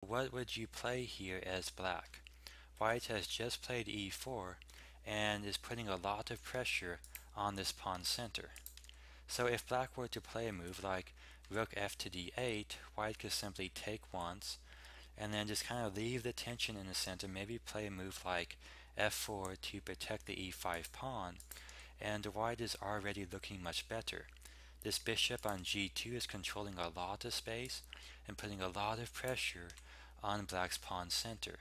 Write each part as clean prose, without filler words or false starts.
What would you play here as black? White has just played e4 and is putting a lot of pressure on this pawn center. So if black were to play a move like rook f to d8, white could simply take once and then just kind of leave the tension in the center, maybe play a move like f4 to protect the e5 pawn, and white is already looking much better. This bishop on g2 is controlling a lot of space and putting a lot of pressure on black's pawn center.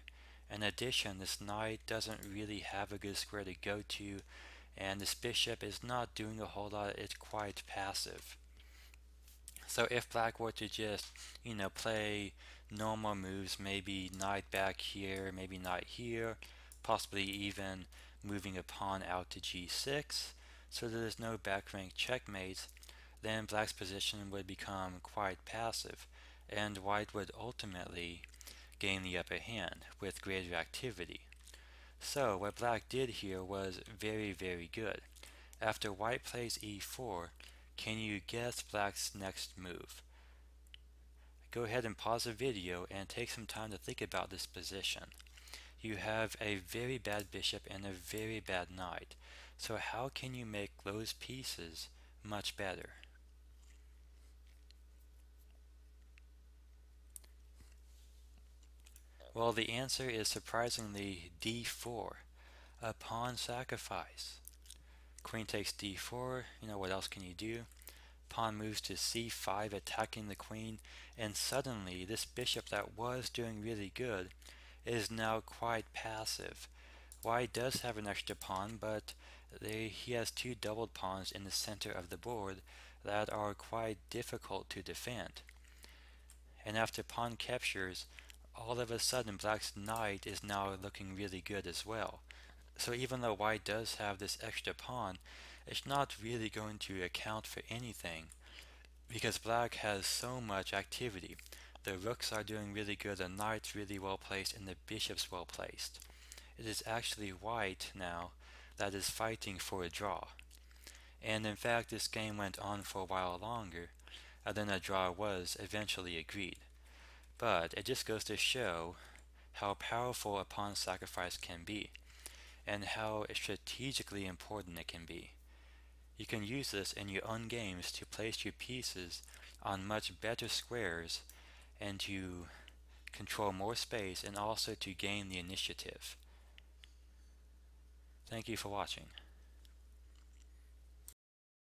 In addition, this knight doesn't really have a good square to go to, and this bishop is not doing a whole lot. It's quite passive. So if black were to just, play normal moves, maybe knight back here, maybe knight here, possibly even moving a pawn out to g6 so that there's no back rank checkmates, then black's position would become quite passive and white would ultimately gain the upper hand with greater activity. So what black did here was very, very good. After white plays e4, can you guess black's next move? Go ahead and pause the video and take some time to think about this position. You have a very bad bishop and a very bad knight. So how can you make those pieces much better? Well, the answer is surprisingly d4, a pawn sacrifice. Queen takes d4, what else can you do? Pawn moves to c5, attacking the queen, and suddenly this bishop that was doing really good is now quite passive. White does have an extra pawn, but he has two doubled pawns in the center of the board that are quite difficult to defend. And after pawn captures, all of a sudden black's knight is now looking really good as well. So even though white does have this extra pawn, it's not really going to account for anything because black has so much activity. The rooks are doing really good, the knight's really well placed, and the bishop's well placed. It is actually white now that is fighting for a draw. And in fact, this game went on for a while longer, and then a draw was eventually agreed. But it just goes to show how powerful a pawn sacrifice can be and how strategically important it can be. You can use this in your own games to place your pieces on much better squares and to control more space and also to gain the initiative. Thank you for watching.